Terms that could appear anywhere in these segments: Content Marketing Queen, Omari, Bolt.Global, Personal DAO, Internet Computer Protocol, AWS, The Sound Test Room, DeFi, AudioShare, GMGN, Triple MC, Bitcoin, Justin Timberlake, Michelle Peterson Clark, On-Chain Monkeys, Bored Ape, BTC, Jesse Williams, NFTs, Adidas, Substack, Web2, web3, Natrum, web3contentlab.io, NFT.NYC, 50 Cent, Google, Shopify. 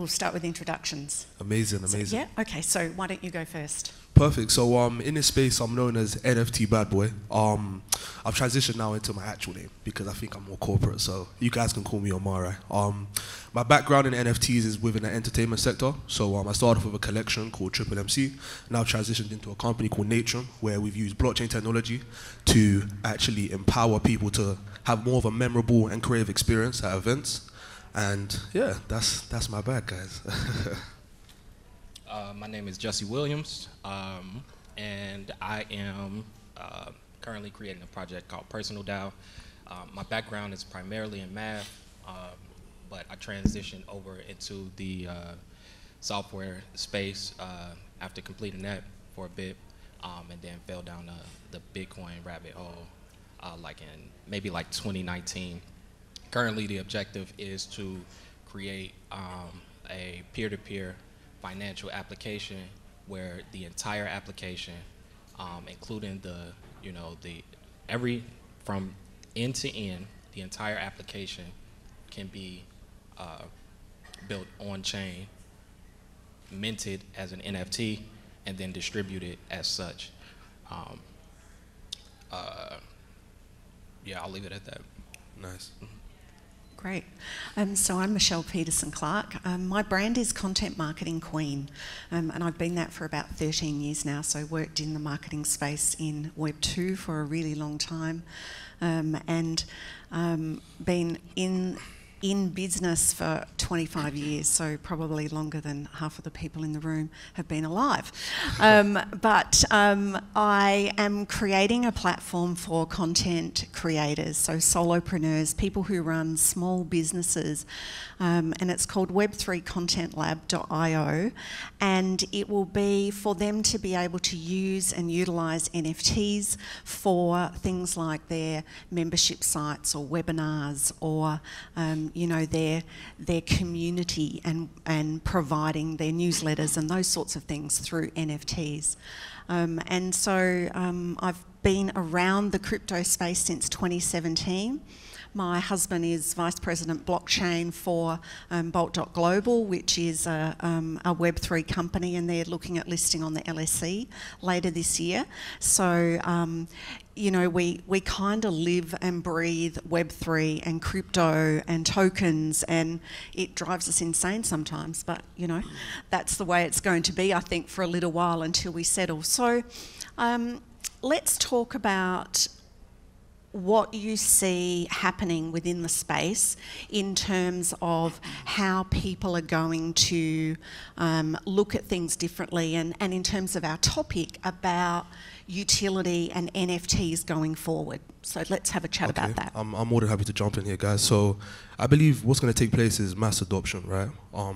we'll start with introductions. Amazing. So, yeah, okay, so why don't you go first? Perfect. So in this space, I'm known as NFT Bad Boy. I've transitioned now into my actual name because I think I'm more corporate, so you guys can call me Omari. My background in NFTs is within the entertainment sector. So I started off with a collection called Triple MC, now transitioned into a company called Natrum, where we've used blockchain technology to actually empower people to have more of a memorable and creative experience at events. And yeah, that's my bag, guys. My name is Jesse Williams, and I am currently creating a project called Personal DAO. My background is primarily in math, but I transitioned over into the software space after completing that for a bit, and then fell down the Bitcoin rabbit hole like in maybe like 2019. Currently, the objective is to create a peer-to-peer financial application where the entire application, including the, every from end to end, the entire application can be built on-chain, minted as an NFT, and then distributed as such. Yeah, I'll leave it at that. Nice. Great. So I'm Michelle Peterson Clark. My brand is Content Marketing Queen, and I've been that for about 13 years now, so worked in the marketing space in Web2 for a really long time, and been in business for 25 years, so probably longer than half of the people in the room have been alive. But I am creating a platform for content creators, so solopreneurs, people who run small businesses, and it's called web3contentlab.io, and it will be for them to be able to use and utilize NFTs for things like their membership sites or webinars or their community and providing their newsletters and those sorts of things through NFTs. And so I've been around the crypto space since 2017. My husband is Vice President Blockchain for Bolt.Global, which is a Web3 company, and they're looking at listing on the LSE later this year. So, we kind of live and breathe Web3 and crypto and tokens, and it drives us insane sometimes, but, that's the way it's going to be, I think, for a little while until we settle. So let's talk about what you see happening within the space in terms of how people are going to look at things differently, and in terms of our topic about utility and NFTs going forward. So let's have a chat about that. I'm more than happy to jump in here, guys. So I believe what's going to take place is mass adoption, right? A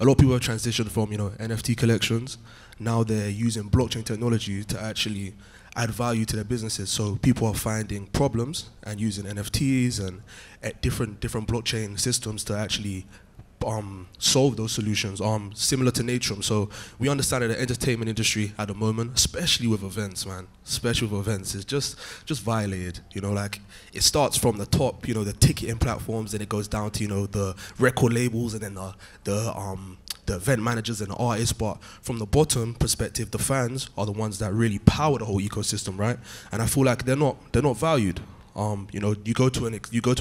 lot of people have transitioned from, NFT collections. Now they're using blockchain technology to actually add value to their businesses. So people are finding problems and using NFTs and at different blockchain systems to actually solve those solutions, similar to Natrum. So we understand that the entertainment industry at the moment, especially with events, man, is just violated. Like it starts from the top, the ticketing platforms, then it goes down to, the record labels, and then the event managers and the artists. But from the bottom perspective, the fans are the ones that really power the whole ecosystem, right? And I feel like they're not valued. You go to an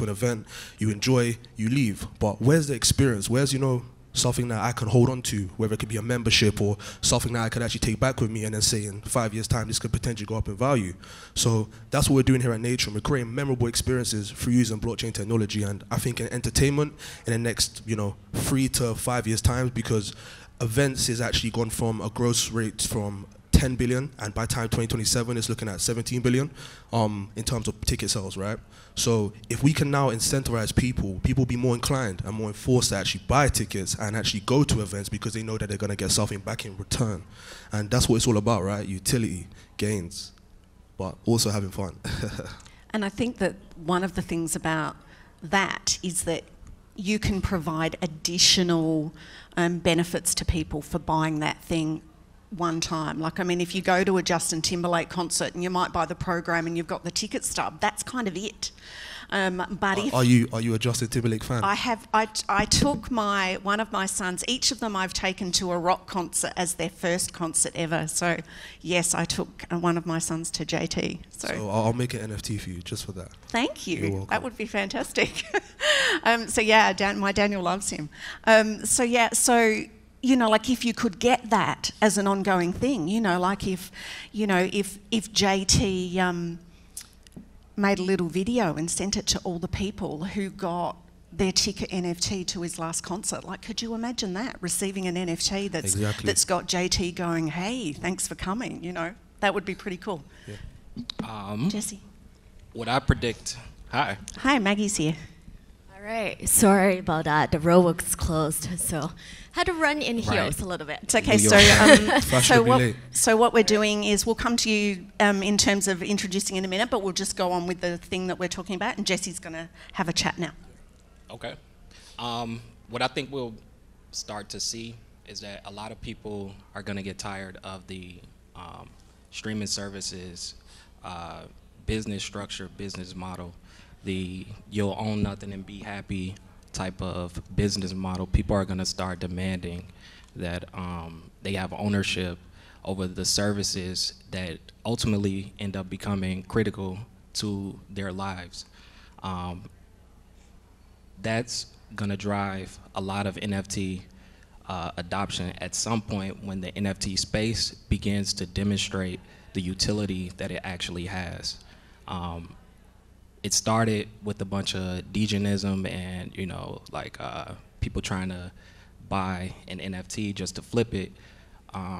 event, you enjoy, you leave. But where's the experience? Where's something that I can hold on to, whether it could be a membership or something that I could actually take back with me and then say in 5 years' time this could potentially go up in value. So that's what we're doing here at Natrum. We're creating memorable experiences through using blockchain technology, and I think in entertainment in the next 3 to 5 years' time, because events has actually gone from a growth rate from 10 billion, and by time 2027 it's looking at 17 billion in terms of ticket sales, right? So if we can now incentivize people be more inclined and more enforced to actually buy tickets and actually go to events because they know that they're going to get something back in return. And that's what it's all about, right? Utility, gains, but also having fun. And I think that one of the things about that is that you can provide additional benefits to people for buying that thing one time. Like, I mean, if you go to a Justin Timberlake concert and you might buy the program and you've got the ticket stub, that's kind of it. But are you a Justin Timberlake fan? I have. I took one of my sons. Each of them I've taken to a rock concert as their first concert ever. So yes, I took one of my sons to JT. So I'll make an NFT for you just for that. Thank you. You're welcome. That would be fantastic. So yeah, my Daniel loves him. So yeah, so. You know, like if you could get that as an ongoing thing, you know, like if, you know, if JT made a little video and sent it to all the people who got their ticket NFT to his last concert, like could you imagine that, receiving an NFT that's exactly. that's got JT going, hey, thanks for coming, you know, that would be pretty cool. Yeah. Jesse. What I predict, hi. Hi, Maggie's here. All right, sorry about that. The road was closed, so had to run in heels a little bit. It's okay. So, so what we're doing is we'll come to you in terms of introducing in a minute, but we'll just go on with the thing that we're talking about, and Jesse's going to have a chat now. Okay. What I think we'll start to see is that a lot of people are going to get tired of the streaming services, business structure, business model. The you'll own nothing and be happy type of business model. People are going to start demanding that they have ownership over the services that ultimately end up becoming critical to their lives. That's going to drive a lot of NFT adoption at some point when the NFT space begins to demonstrate the utility that it actually has. It started with a bunch of degenism and, you know, like people trying to buy an NFT just to flip it. I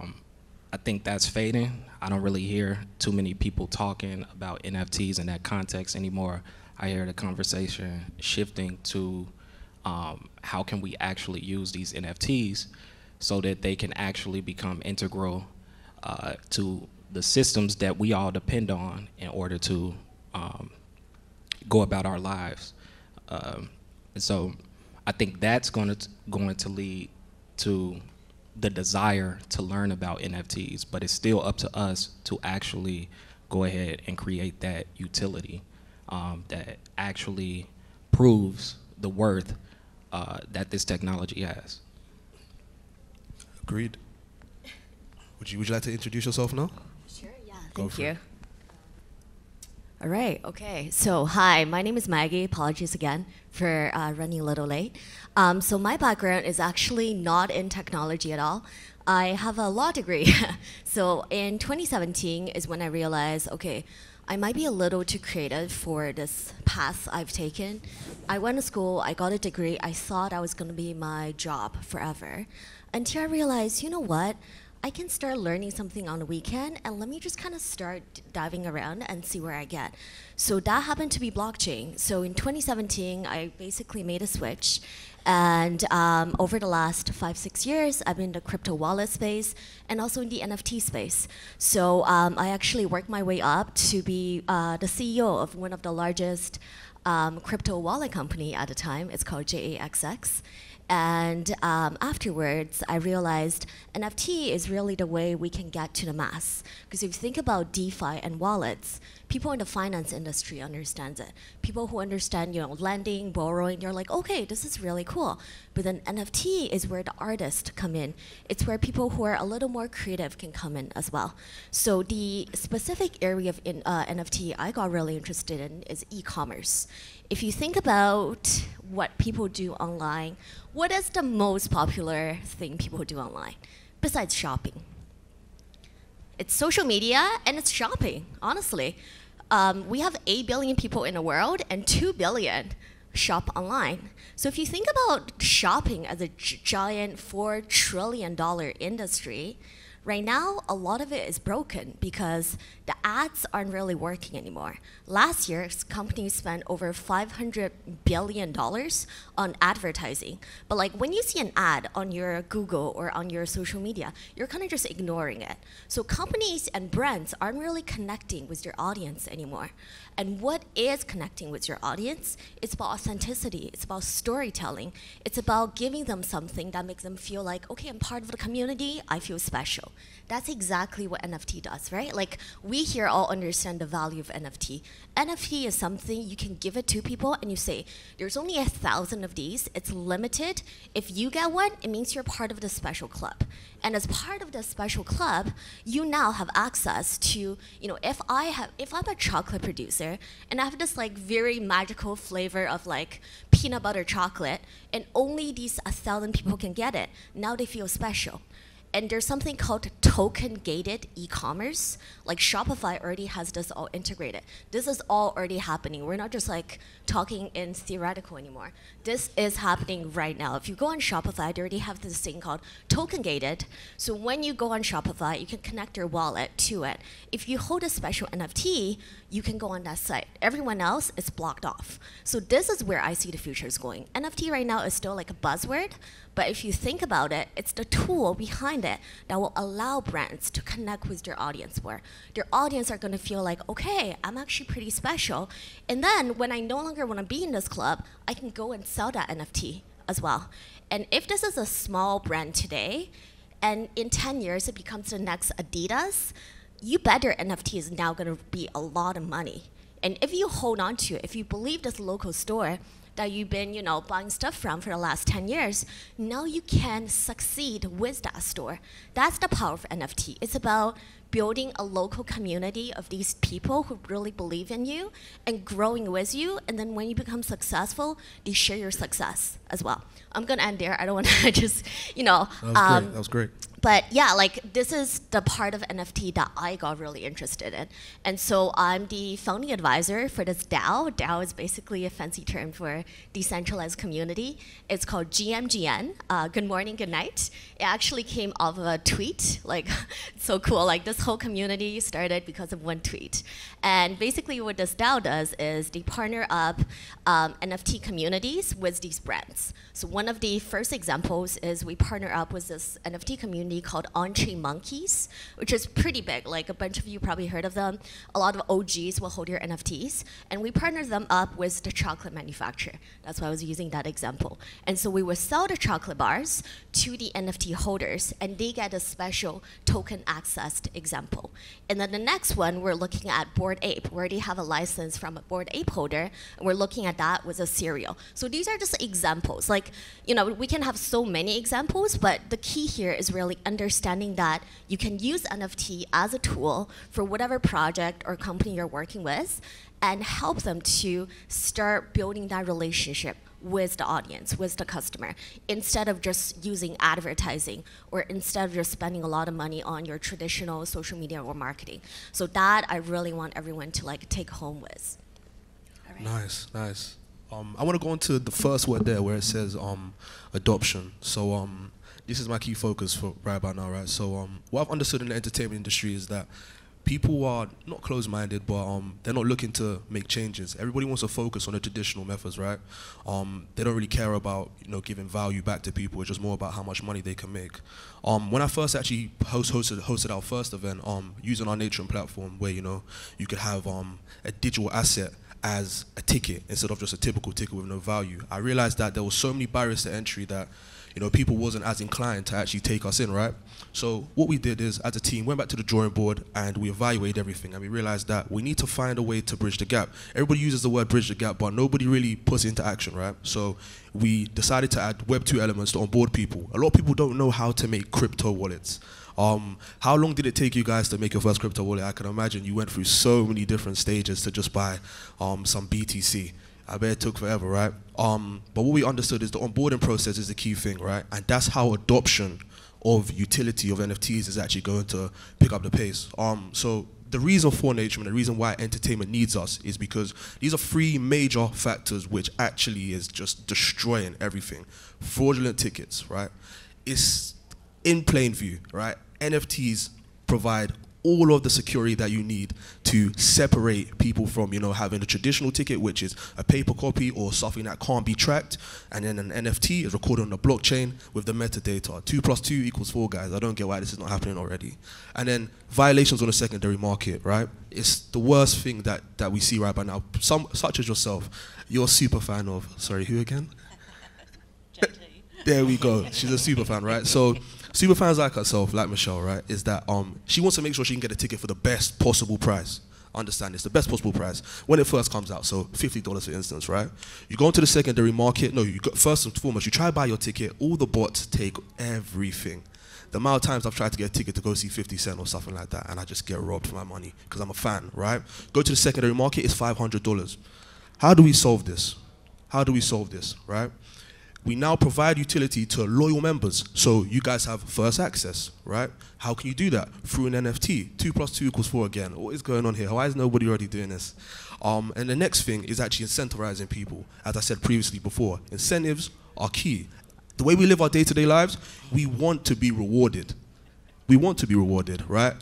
think that's fading. I don't really hear too many people talking about NFTs in that context anymore. I hear the conversation shifting to how can we actually use these NFTs so that they can actually become integral to the systems that we all depend on in order to go about our lives. So I think that's going to lead to the desire to learn about NFTs, but it's still up to us to actually go ahead and create that utility that actually proves the worth that this technology has. Agreed. Would you like to introduce yourself now? Sure, yeah, thank you. All right, okay, so hi, my name is Maggie, apologies again for running a little late. So my background is actually not in technology at all. I have a law degree. So in 2017 is when I realized, okay, I might be a little too creative for this path I've taken. I went to school, I got a degree, I thought that was gonna be my job forever. Until I realized, you know what? I can start learning something on the weekend and let me just kind of start diving around and see where I get. So that happened to be blockchain. So in 2017, I basically made a switch. And over the last 5-6 years, I've been in the crypto wallet space and also in the NFT space. So I actually worked my way up to be the CEO of one of the largest crypto wallet company at the time. It's called Jaxx. And afterwards, I realized NFT is really the way we can get to the mass. Because if you think about DeFi and wallets, people in the finance industry understand it. People who understand, you know, lending, borrowing, you're like, okay, this is really cool. But then NFT is where the artists come in. It's where people who are a little more creative can come in as well. So the specific area of NFT I got really interested in is e-commerce. If you think about what people do online, what is the most popular thing people do online besides shopping? It's social media and it's shopping, honestly. We have 8 billion people in the world and 2 billion shop online. So if you think about shopping as a giant $4 trillion industry, right now, a lot of it is broken because the ads aren't really working anymore. Last year, companies spent over $500 billion on advertising. But like when you see an ad on your Google or on your social media, you're kind of just ignoring it. So companies and brands aren't really connecting with their audience anymore. And what is connecting with your audience? It's about authenticity. It's about storytelling. It's about giving them something that makes them feel like, okay, I'm part of the community, I feel special. potential. That's exactly what NFT does, right? Like, we here all understand the value of NFT. NFT is something you can give it to people and you say, there's only 1,000 of these, it's limited. If you get one, it means you're part of the special club. And as part of the special club, you now have access to, you know, if I'm a chocolate producer and I have this like very magical flavor of like peanut butter chocolate and only these 1,000 people can get it, now they feel special. And there's something called token-gated e-commerce. Like Shopify already has this all integrated. This is all already happening. We're not just like talking in theoretical anymore. This is happening right now. If you go on Shopify, they already have this thing called token-gated. So when you go on Shopify, you can connect your wallet to it. If you hold a special NFT, you can go on that site. Everyone else is blocked off. So this is where I see the future is going. NFT right now is still like a buzzword, but if you think about it, it's the tool behind it that will allow brands to connect with their audience more. Their audience are gonna feel like, okay, I'm actually pretty special. And then when I no longer wanna be in this club, I can go and sell that NFT as well. And if this is a small brand today, and in 10 years it becomes the next Adidas, you bet your NFT is now gonna be a lot of money. And if you hold on to it, if you believe this local store that you've been, you know, buying stuff from for the last 10 years, now you can succeed with that store. That's the power of NFT. It's about building a local community of these people who really believe in you and growing with you, and then when you become successful, they share your success as well. I'm gonna end there, I don't wanna just, you know. That was great. But yeah, like this is the part of NFT that I got really interested in. And so I'm the founding advisor for this DAO. DAO is basically a fancy term for decentralized community. It's called GMGN, good morning, good night. It actually came off of a tweet, like so cool. Like this whole community started because of one tweet. And basically what this DAO does is they partner up NFT communities with these brands. So one of the first examples is we partner up with this NFT community called On-Chain Monkeys, which is pretty big. Like a bunch of you probably heard of them. A lot of OGs will hold your NFTs. And we partnered them up with the chocolate manufacturer. That's why I was using that example. And so we would sell the chocolate bars to the NFT holders, and they get a special token accessed example. And then the next one, we're looking at Bored Ape. We already have a license from a Bored Ape holder, and we're looking at that with a cereal. So these are just examples. Like, you know, we can have so many examples, but the key here is really understanding that you can use NFT as a tool for whatever project or company you're working with and help them to start building that relationship with the audience, with the customer, instead of just using advertising or instead of just spending a lot of money on your traditional social media or marketing. So that I really want everyone to like take home with. All right. Nice, nice. I want to go into the first word there where it says adoption. So this is my key focus for right about now, right? So what I've understood in the entertainment industry is that people are not closed-minded, but they're not looking to make changes. Everybody wants to focus on the traditional methods, right? They don't really care about, you know, giving value back to people. It's just more about how much money they can make. When I first actually hosted our first event using our Natrum platform, where, you know, you could have a digital asset as a ticket instead of just a typical ticket with no value, I realized that there were so many barriers to entry that, you know, people wasn't as inclined to actually take us in, right? So what we did is, as a team, went back to the drawing board and we evaluated everything, and we realized that we need to find a way to bridge the gap. Everybody uses the word bridge the gap, but nobody really puts it into action, right? So we decided to add Web2 elements to onboard people. A lot of people don't know how to make crypto wallets. How long did it take you guys to make your first crypto wallet? I can imagine you went through so many different stages to just buy some BTC. I bet it took forever, right? But what we understood is the onboarding process is the key thing, right? And that's how adoption of utility of NFTs is actually going to pick up the pace. So the reason for Natrum and the reason why entertainment needs us is because these are three major factors which actually is just destroying everything. Fraudulent tickets, right? It's in plain view, right? NFTs provide all of the security that you need to separate people from, you know, having a traditional ticket, which is a paper copy or something that can't be tracked, and then an NFT is recorded on the blockchain with the metadata. 2 + 2 = 4, guys. I don't get why this is not happening already. And then violations on the secondary market, right? It's the worst thing that we see right by now. Some, such as yourself, you're a super fan of, sorry, who again? There we go. She's a super fan, right? So super fans like herself, like Michelle, right, is that she wants to make sure she can get a ticket for the best possible price. Understand this, the best possible price when it first comes out. So $50, for instance, right? You go into the secondary market. No, you go, first and foremost, you try to buy your ticket. All the bots take everything. The amount of times I've tried to get a ticket to go see 50 Cent or something like that, and I just get robbed for my money because I'm a fan, right? Go to the secondary market, it's $500. How do we solve this? How do we solve this, right? We now provide utility to loyal members, so you guys have first access, right? How can you do that? Through an NFT. 2 + 2 = 4 again. What is going on here? Why is nobody already doing this? And the next thing is actually incentivizing people. As I said previously before, incentives are key. The way we live our day-to-day lives, we want to be rewarded. We want to be rewarded, right?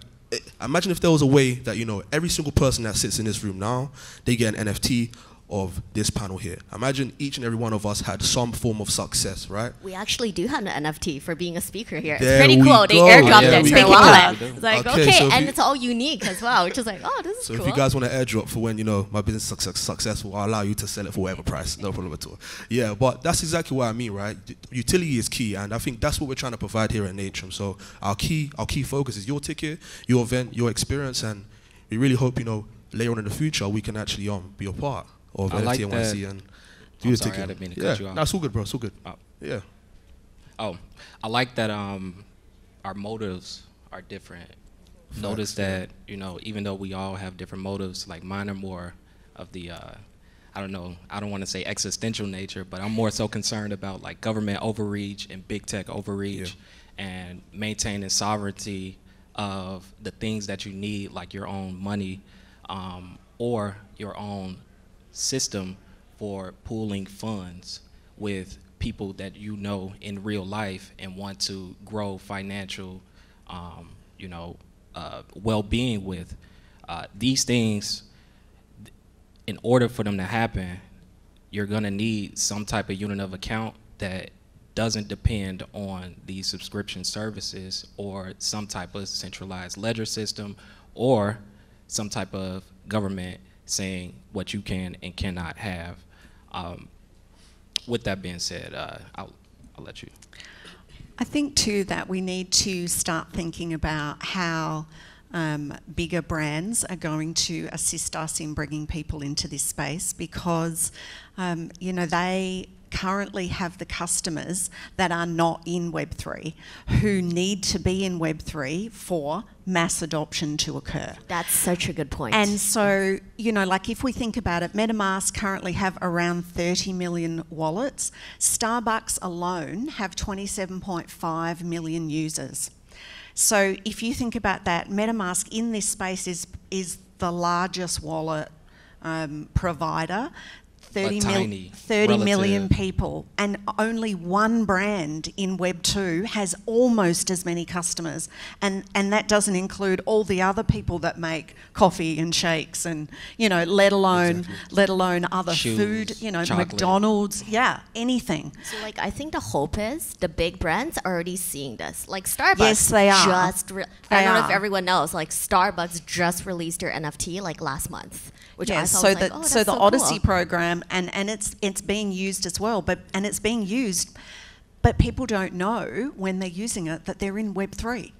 Imagine if there was a way that, you know, every single person that sits in this room now, they get an NFT of this panel here. Imagine each and every one of us had some form of success, right? We actually do have an NFT for being a speaker here. It's pretty cool. They airdropped it to a wallet. It's like, okay, and it's all unique as well, which is like, oh, this is cool. So if you guys want to airdrop for when, you know, my business is successful, I'll allow you to sell it for whatever price, no problem at all. Yeah, but that's exactly what I mean, right? Utility is key, and I think that's what we're trying to provide here at Natrum. So our key focus is your ticket, your event, your experience, and we really hope, you know, later on in the future, we can actually be a part of NFT.NYC and do the ticket. I didn't mean to cut you off. No, it's all good, bro. It's all good. Oh. Yeah. Oh, I like that our motives are different. Facts. Notice that, you know, even though we all have different motives, like mine are more of the, I don't know, I don't want to say existential nature, but I'm more so concerned about like government overreach and big tech overreach and maintaining sovereignty of the things that you need, like your own money or your own system for pooling funds with people that you know in real life and want to grow financial, you know, well-being with. These things, in order for them to happen, you're gonna need some type of unit of account that doesn't depend on these subscription services or some type of centralized ledger system or some type of government saying what you can and cannot have. With that being said, I'll let you. I think too that we need to start thinking about how bigger brands are going to assist us in bringing people into this space, because you know, they currently have the customers that are not in Web3 who need to be in Web3 for mass adoption to occur. That's such a good point. And so, you know, like if we think about it, MetaMask currently have around 30 million wallets. Starbucks alone have 27.5 million users. So if you think about that, MetaMask in this space is the largest wallet provider. 30 million people, and only one brand in Web2 has almost as many customers, and that doesn't include all the other people that make coffee and shakes and, you know, let alone other shoes, food, you know, chocolate. McDonald's, yeah, anything. So like, I think the hope is the big brands are already seeing this. Like Starbucks, yes, they are. I don't know if everyone knows, like Starbucks just released their NFT like last month. Which yeah, I so the, like, oh, so the so Odyssey cool. program and it's being used as well, but people don't know when they're using it that they're in Web3,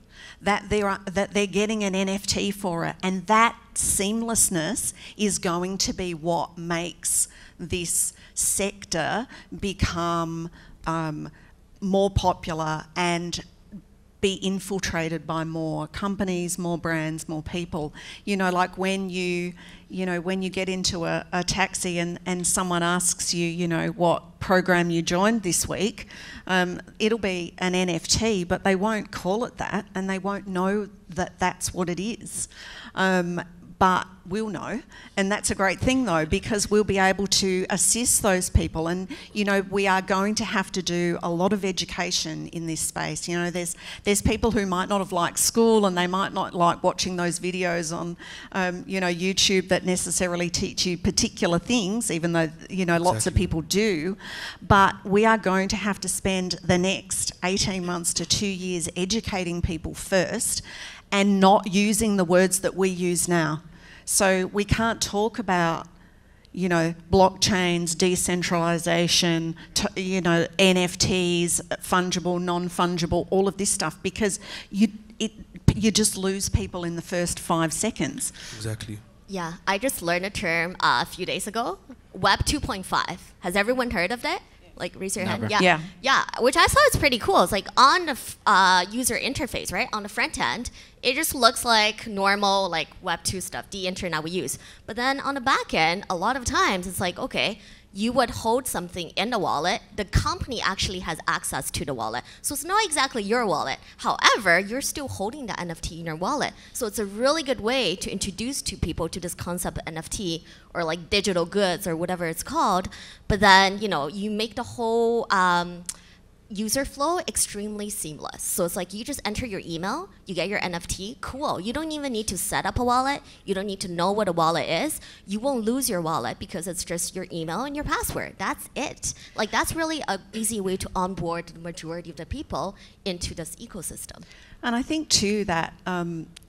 that they're getting an NFT for it, and that seamlessness is going to be what makes this sector become more popular and be infiltrated by more companies, more brands, more people. You know, like when you get into a taxi and someone asks you, you know, what program you joined this week, it'll be an NFT, but they won't call it that, and they won't know that that's what it is. But we'll know, and that's a great thing though, because we'll be able to assist those people. And you know, we are going to have to do a lot of education in this space. You know, there's people who might not have liked school, and they might not like watching those videos on you know, YouTube that necessarily teach you particular things, even though, you know, lots of people do. But we are going to have to spend the next 18 months to 2 years educating people first, and not using the words that we use now. So we can't talk about, you know, blockchains, decentralization, you know, NFTs, fungible, non-fungible, all of this stuff, because you just lose people in the first 5 seconds. Exactly. Yeah, I just learned a term a few days ago, Web 2.5. Has everyone heard of that? Like, raise your hand. Yeah. Which I saw is pretty cool. It's like on the user interface, right? On the front end, it just looks like normal, like Web 2 stuff, the internet we use. But then on the back end, a lot of times it's like, okay, you would hold something in the wallet. The company actually has access to the wallet. So it's not exactly your wallet. However, you're still holding the NFT in your wallet. So it's a really good way to introduce to people to this concept of NFT or like digital goods or whatever it's called. But then, you know, you make the whole user flow extremely seamless. So it's like you just enter your email, you get your NFT, cool. You don't even need to set up a wallet. You don't need to know what a wallet is. You won't lose your wallet because it's just your email and your password. That's it. Like, that's really an easy way to onboard the majority of the people into this ecosystem. And I think too that,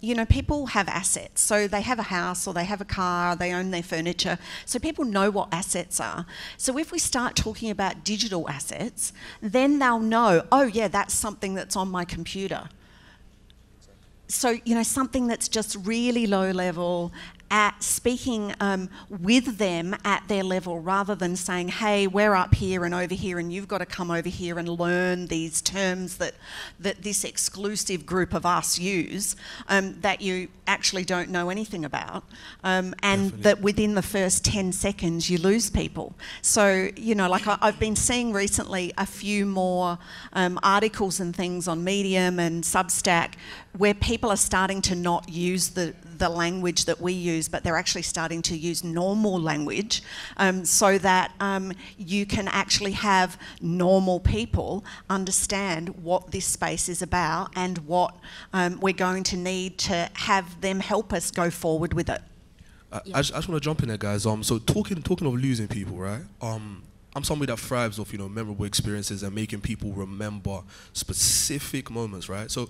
you know, people have assets. So they have a house or they have a car, they own their furniture. So people know what assets are. So if we start talking about digital assets, then they'll know, oh yeah, that's something that's on my computer. So, you know, something that's just really low level, at speaking with them at their level rather than saying, hey, we're up here and over here and you've got to come over here and learn these terms that this exclusive group of us use that you actually don't know anything about. And definitely, that within the first 10 seconds you lose people. So, you know, like I've been seeing recently a few more articles and things on Medium and Substack where people are starting to not use the language that we use, but they're actually starting to use normal language so that you can actually have normal people understand what this space is about and what we're going to need to have them help us go forward with it. I just want to jump in there, guys. So talking of losing people, right? I'm somebody that thrives off, you know, memorable experiences and making people remember specific moments, right? So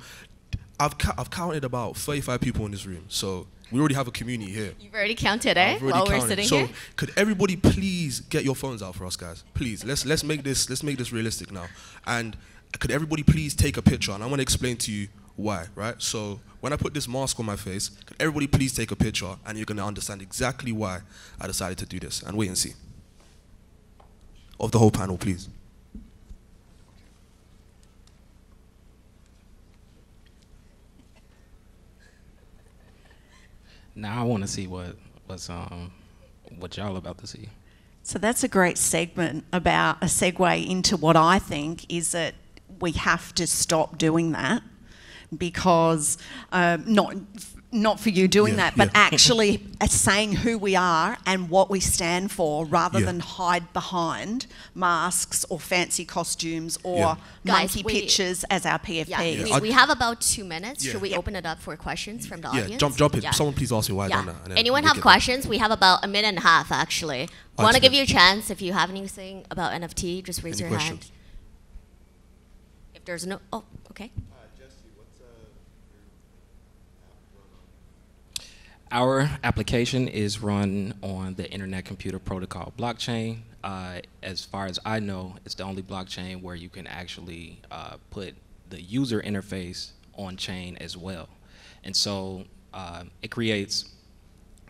I've counted about 35 people in this room, so we already have a community here. You've already counted, eh? While we're sitting here. So could everybody please get your phones out for us, guys? Please, let's make this realistic now. And could everybody please take a picture? And I want to explain to you why, right? So when I put this mask on my face, could everybody please take a picture? And you're gonna understand exactly why I decided to do this. And wait and see. Of the whole panel, please. Now I want to see what y'all about to see. So that's a great segment about a segue into what I think is that we have to stop doing that, because not for you doing that, but actually saying who we are and what we stand for rather than hide behind masks or fancy costumes or monkey pictures as our PFPs. We have about 2 minutes. Should we open it up for questions from the audience? Jump in. Yeah. Someone please ask me why I done that. Anyone have questions? We have about a minute and a half, actually. Want to give you a chance. If you have anything about NFT, just raise your hand. If there's no... Oh, okay. Our application is run on the Internet Computer Protocol blockchain. As far as I know, it's the only blockchain where you can actually put the user interface on chain as well. And so it creates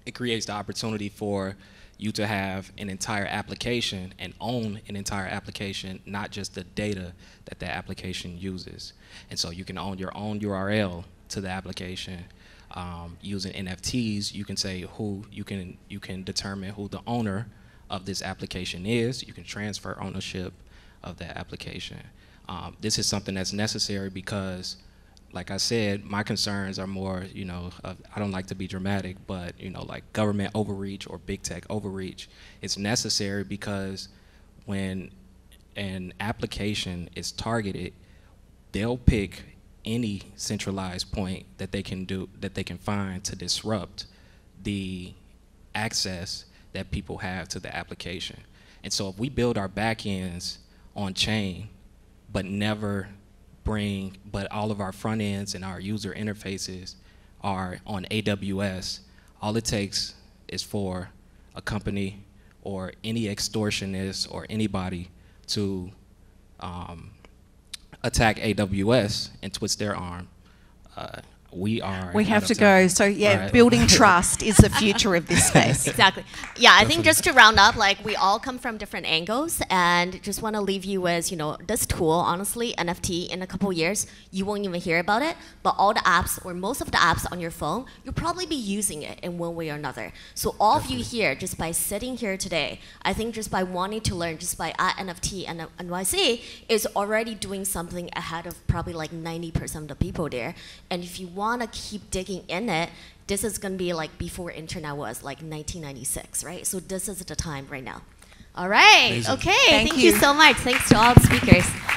the opportunity for you to have an entire application and own an entire application, not just the data that the application uses. And so you can own your own URL to the application. Using NFTs, you can say who you can determine who the owner of this application is. You can transfer ownership of that application. This is something that's necessary because, like I said, my concerns are more, you know, I don't like to be dramatic, but, you know, like government overreach or big tech overreach. It's necessary because when an application is targeted, they'll pick any centralized point that they can find to disrupt the access that people have to the application. And so if we build our backends on chain, but all of our front ends and our user interfaces are on AWS, all it takes is for a company or any extortionist or anybody to attack AWS and twist their arm. We have to go. So yeah, right. Building trust is the future of this space. Exactly. Yeah, I think just to round up, like we all come from different angles, and just want to leave you with, you know, this tool, honestly, NFT, in a couple years, you won't even hear about it, but all the apps, or most of the apps on your phone, you'll probably be using it in one way or another. So all of you here, just by sitting here today, I think just by wanting to learn, just by at NFT.NYC, is already doing something ahead of probably like 90% of the people there. And if you want to keep digging in it, this is going to be like before internet was, like 1996, right? So this is the time right now. All right. Amazing. Okay. Thank you so much. Thanks to all the speakers.